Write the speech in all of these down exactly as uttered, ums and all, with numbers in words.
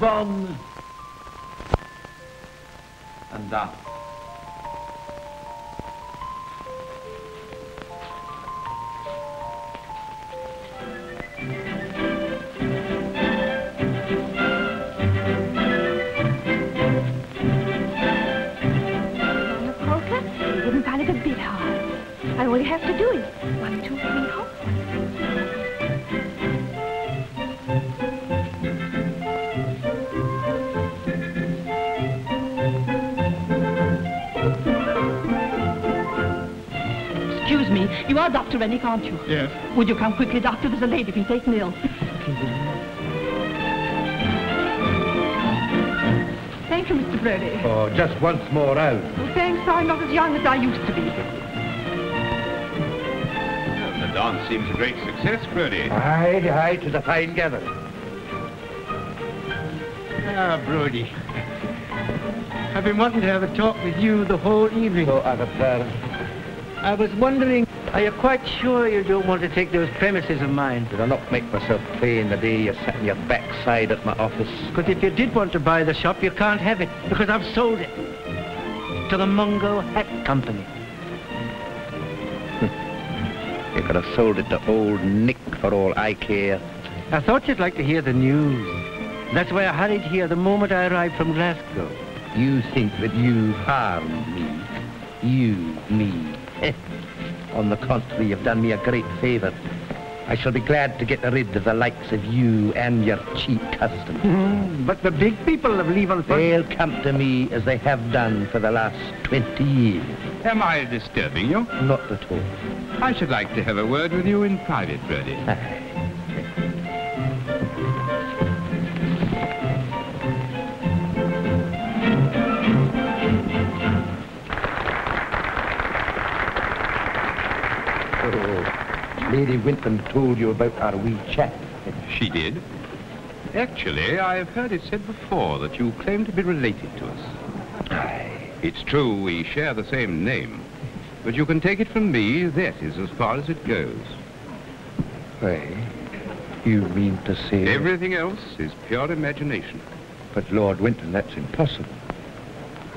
move on and up. All you have to do is one, two, three, hop. Excuse me, you are Doctor Renwick, aren't you? Yes. Would you come quickly, Doctor? There's a lady being taken ill. Thank you, Mister Brody. Oh, just once more out. Well, thanks, I'm not as young as I used to be. The dance seems a great success, Brodie. Aye, aye, to the fine gathering. Ah, Brodie. I've been wanting to have a talk with you the whole evening. No other plan. I was wondering, are you quite sure you don't want to take those premises of mine? Did I not make myself plain the day you sat on your backside at my office? Because if you did want to buy the shop, you can't have it, because I've sold it to the Mungo Hat Company. You could have sold it to old Nick for all I care. I thought you'd like to hear the news. That's why I hurried here the moment I arrived from Glasgow. You think that you've harmed me. You, me. On the contrary, you've done me a great favour. I shall be glad to get rid of the likes of you and your cheap customers. Mm, but the big people of Levenford... They'll come to me as they have done for the last twenty years. Am I disturbing you? Not at all. I should like to have a word with you in private, Brodie. Lady Winton told you about our wee chat. She did. Actually, I've heard it said before that you claim to be related to us. Aye. It's true, we share the same name. But you can take it from me, that is as far as it goes. Aye. You mean to say... Everything else is pure imagination. But, Lord Winton, that's impossible.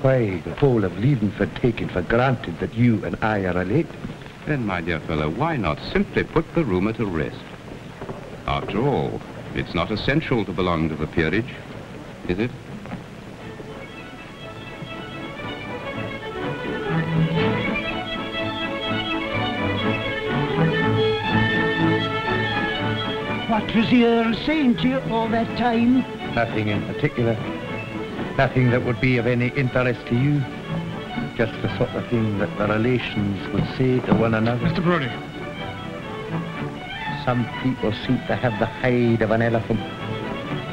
Why, the whole of Levenford taken for granted that you and I are related. Then, my dear fellow, why not simply put the rumour to rest? After all, it's not essential to belong to the peerage, is it? What was the Earl saying to you all that time? Nothing in particular. Nothing that would be of any interest to you. Just the sort of thing that the relations would say to one another. Mister Brody. Some people seem to have the hide of an elephant.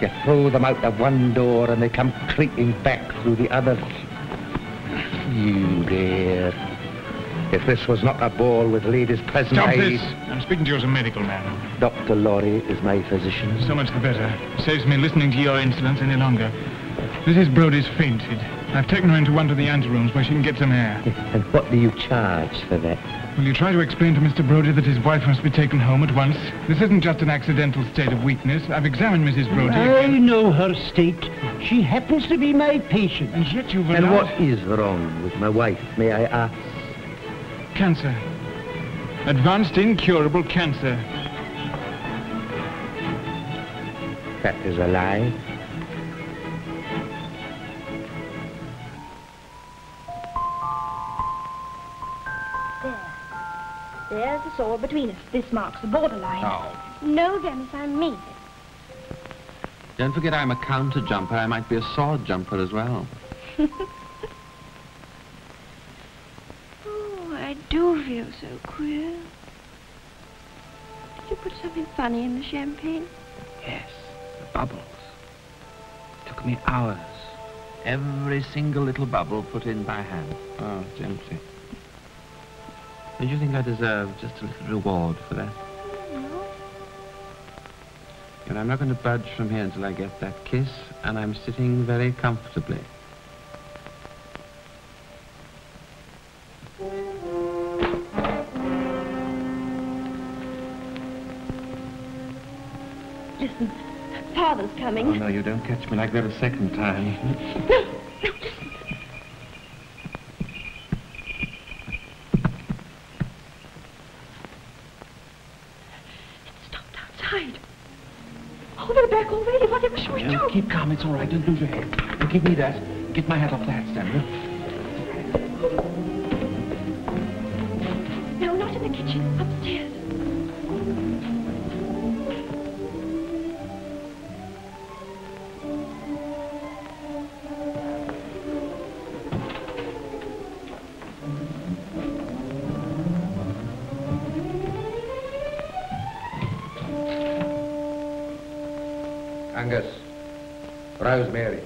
You throw them out of one door and they come creeping back through the others. You there. If this was not a ball with ladies present... Stop this! I'm speaking to you as a medical man. Doctor Laurie is my physician. So much the better. Saves me listening to your insolence any longer. Missus Brodie's fainted. I've taken her into one of the anterooms where she can get some air. And what do you charge for that? Will you try to explain to Mister Brody that his wife must be taken home at once? This isn't just an accidental state of weakness. I've examined Missus Brody. I know her state. She happens to be my patient. And yet you've allowed... And what is wrong with my wife, may I ask? Cancer. Advanced incurable cancer. That is a lie. There's the saw between us. This marks the borderline. Oh. No, Dennis, I mean it. Don't forget I'm a counter jumper. I might be a sword jumper as well. Oh, I do feel so queer. Did you put something funny in the champagne? Yes, the bubbles. It took me hours. Every single little bubble put in by hand. Oh, gently. Don't you think I deserve just a little reward for that? No. And I'm not going to budge from here until I get that kiss, and I'm sitting very comfortably. Listen, Father father's coming. Oh, no, you don't catch me like that a second time. No, no, listen. It stopped outside. Oh, they're back already. Whatever shall we do? Keep calm. It's all right. Don't lose your head. You give me that. Get my hat off the hat, Samuel. No, not in the kitchen. Upstairs. Angus, rouse Mary.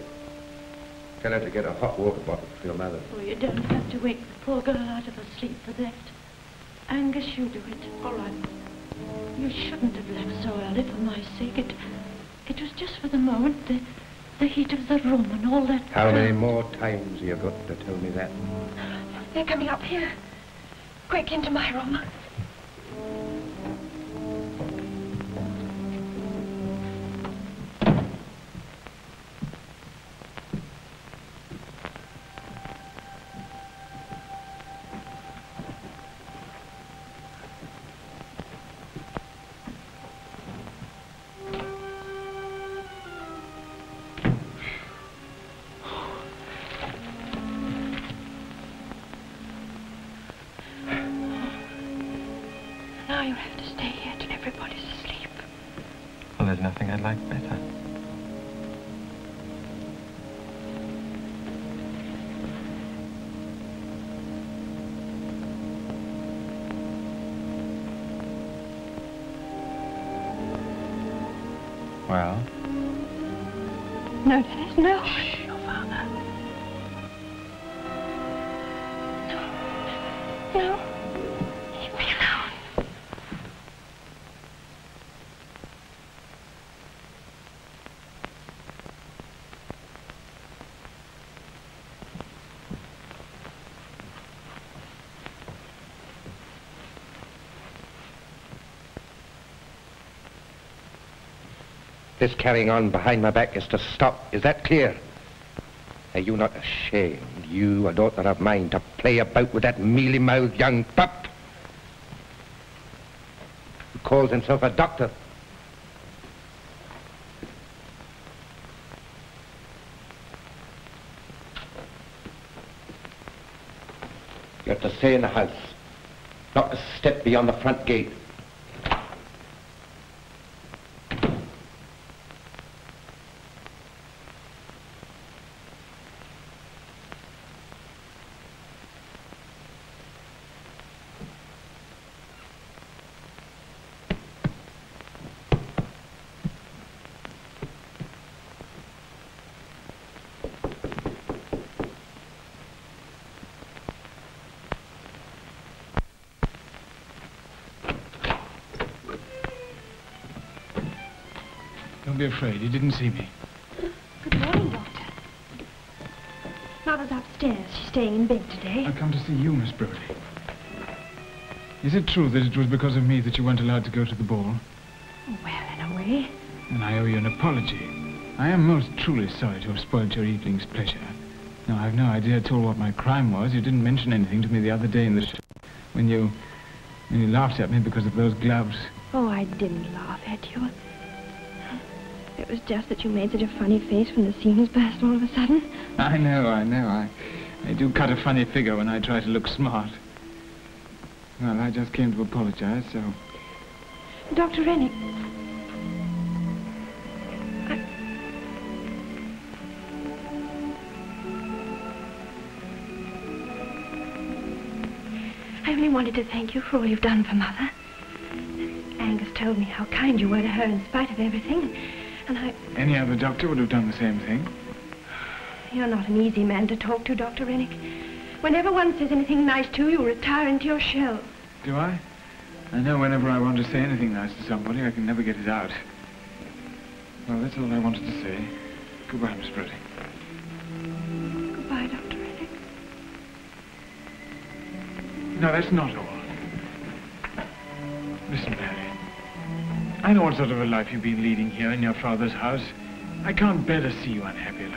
Tell her to get a hot water bottle for your mother. Oh, you don't have to wake the poor girl out of her sleep for that. Angus, you do it. All right. You shouldn't have left so early for my sake. It, it was just for the moment, the, the heat of the room and all that. How many more times have you got to tell me that? They're coming up here. Quick, into my room. Well? No, Dennis, no. Shh, your father. No. No. Leave me alone. This carrying on behind my back is to stop. Is that clear? Are you not ashamed, you, a daughter of mine, to play about with that mealy-mouthed young pup who calls himself a doctor? You're to stay in the house, not a step beyond the front gate. Don't be afraid, he didn't see me. Good morning, Doctor. Mother's upstairs. She's staying in bed today. I've come to see you, Miss Brodie. Is it true that it was because of me that you weren't allowed to go to the ball? Well, in a way. Then I owe you an apology. I am most truly sorry to have spoiled your evening's pleasure. Now, I've no idea at all what my crime was. You didn't mention anything to me the other day in the show when you, when you laughed at me because of those gloves. Oh, I didn't laugh at you. It was just that you made such a funny face when the seams burst all of a sudden. I know, I know. I, I do cut a funny figure when I try to look smart. Well, I just came to apologize, so... Doctor Renwick. I... I only wanted to thank you for all you've done for Mother. Angus told me how kind you were to her in spite of everything. And I... Any other doctor would have done the same thing. You're not an easy man to talk to, Doctor Renwick. Whenever one says anything nice to you, retire into your shell. Do I? I know whenever I want to say anything nice to somebody, I can never get it out. Well, that's all I wanted to say. Goodbye, Miss Brodie. Goodbye, Doctor Renwick. No, that's not all. Listen, Mary. I know what sort of a life you've been leading here in your father's house. I can't bear to see you unhappy.